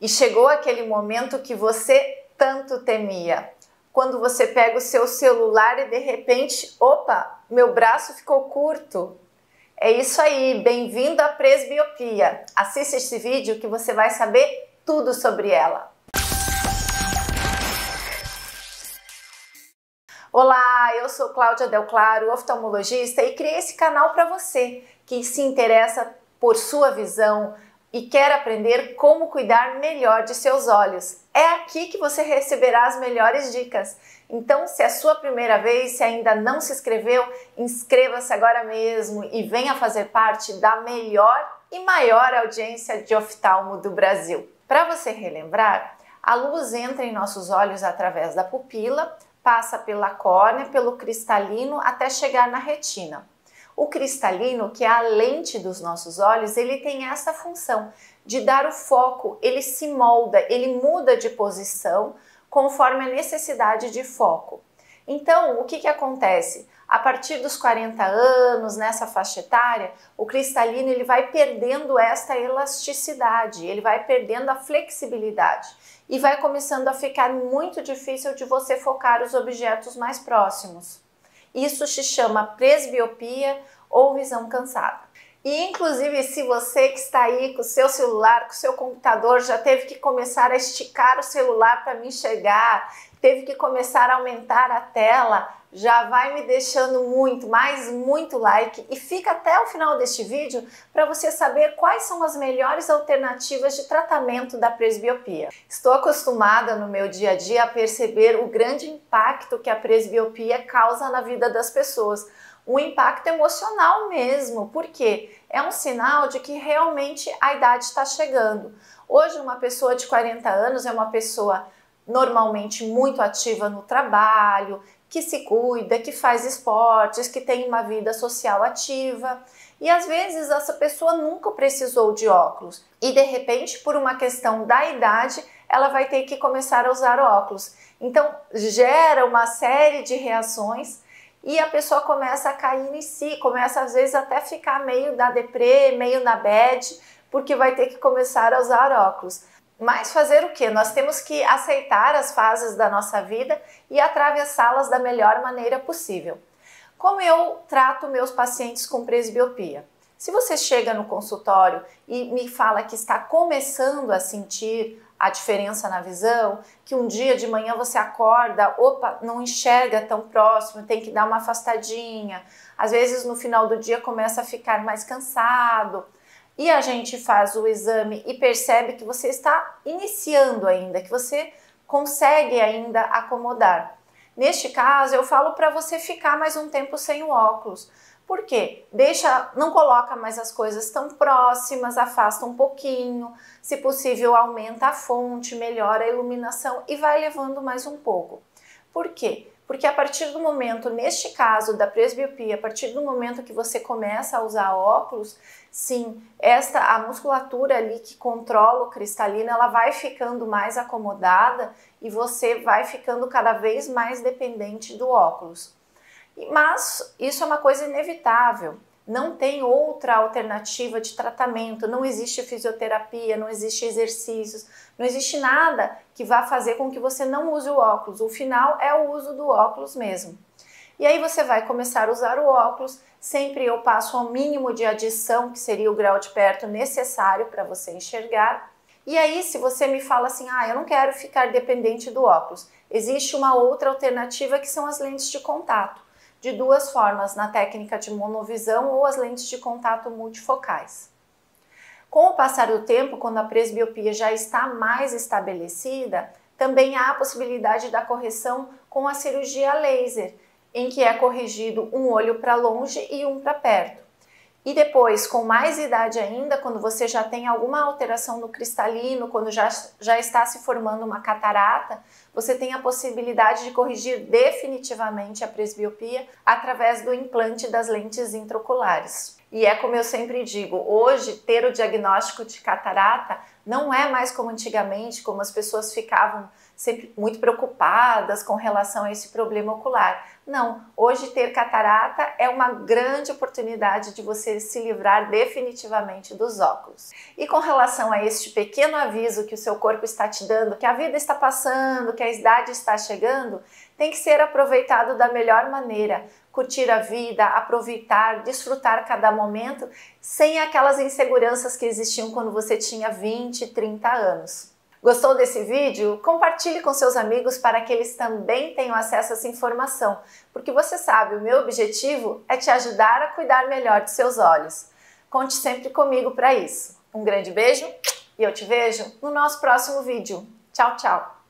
E chegou aquele momento que você tanto temia. Quando você pega o seu celular e de repente, opa, meu braço ficou curto. É isso aí, bem-vindo à presbiopia. Assista este vídeo que você vai saber tudo sobre ela. Olá, eu sou Cláudia Delclaro, oftalmologista, e criei esse canal para você que se interessa por sua visão e quer aprender como cuidar melhor de seus olhos. É aqui que você receberá as melhores dicas. Então, se é a sua primeira vez, se ainda não se inscreveu, inscreva-se agora mesmo e venha fazer parte da melhor e maior audiência de oftalmo do Brasil. Para você relembrar, a luz entra em nossos olhos através da pupila, passa pela córnea, pelo cristalino até chegar na retina. O cristalino, que é a lente dos nossos olhos, ele tem essa função de dar o foco, ele se molda, ele muda de posição conforme a necessidade de foco. Então, o que acontece? A partir dos 40 anos, nessa faixa etária, o cristalino ele vai perdendo esta elasticidade, ele vai perdendo a flexibilidade e vai começando a ficar muito difícil de você focar os objetos mais próximos. Isso se chama presbiopia ou visão cansada. E inclusive, se você que está aí com o seu celular, com o seu computador, já teve que começar a esticar o celular para me enxergar, teve que começar a aumentar a tela, já vai me deixando muito like e fica até o final deste vídeo para você saber quais são as melhores alternativas de tratamento da presbiopia. Estou acostumada no meu dia a dia a perceber o grande impacto que a presbiopia causa na vida das pessoas. Um impacto emocional mesmo, porque é um sinal de que realmente a idade está chegando. Hoje uma pessoa de 40 anos é uma pessoa normalmente muito ativa no trabalho, que se cuida, que faz esportes, que tem uma vida social ativa. E às vezes essa pessoa nunca precisou de óculos e de repente, por uma questão da idade, ela vai ter que começar a usar óculos. Então gera uma série de reações e a pessoa começa a cair em si, começa às vezes até ficar meio na deprê, meio na bad, porque vai ter que começar a usar óculos. Mas fazer o quê? Nós temos que aceitar as fases da nossa vida e atravessá-las da melhor maneira possível. Como eu trato meus pacientes com presbiopia? Se você chega no consultório e me fala que está começando a sentir a diferença na visão, que um dia de manhã você acorda, opa, não enxerga tão próximo, tem que dar uma afastadinha, às vezes no final do dia começa a ficar mais cansado, e a gente faz o exame e percebe que você está iniciando ainda, que você consegue ainda acomodar. Neste caso, eu falo para você ficar mais um tempo sem o óculos. Por quê? Não coloca mais as coisas tão próximas, afasta um pouquinho, se possível aumenta a fonte, melhora a iluminação e vai levando mais um pouco. Por quê? Porque a partir do momento, neste caso da presbiopia, a partir do momento que você começa a usar óculos, sim, a musculatura ali que controla o cristalino, ela vai ficando mais acomodada e você vai ficando cada vez mais dependente do óculos. Mas isso é uma coisa inevitável, não tem outra alternativa de tratamento, não existe fisioterapia, não existe exercícios, não existe nada que vá fazer com que você não use o óculos, o final é o uso do óculos mesmo. E aí você vai começar a usar o óculos, sempre eu passo ao mínimo de adição, que seria o grau de perto necessário para você enxergar. E aí, se você me fala assim, ah, eu não quero ficar dependente do óculos, existe uma outra alternativa que são as lentes de contato. De duas formas, na técnica de monovisão ou as lentes de contato multifocais. Com o passar do tempo, quando a presbiopia já está mais estabelecida, também há a possibilidade da correção com a cirurgia laser, em que é corrigido um olho para longe e um para perto. E depois, com mais idade ainda, quando você já tem alguma alteração no cristalino, quando já está se formando uma catarata, você tem a possibilidade de corrigir definitivamente a presbiopia através do implante das lentes intraoculares. E é como eu sempre digo, hoje ter o diagnóstico de catarata Não é mais como antigamente, como as pessoas ficavam sempre muito preocupadas com relação a esse problema ocular. Não, hoje ter catarata é uma grande oportunidade de você se livrar definitivamente dos óculos. E com relação a este pequeno aviso que o seu corpo está te dando, que a vida está passando, que a idade está chegando, tem que ser aproveitado da melhor maneira. Curtir a vida, aproveitar, desfrutar cada momento, sem aquelas inseguranças que existiam quando você tinha 20, 30 anos. Gostou desse vídeo? Compartilhe com seus amigos para que eles também tenham acesso a essa informação, porque você sabe, o meu objetivo é te ajudar a cuidar melhor de seus olhos. Conte sempre comigo para isso. Um grande beijo e eu te vejo no nosso próximo vídeo. Tchau, tchau!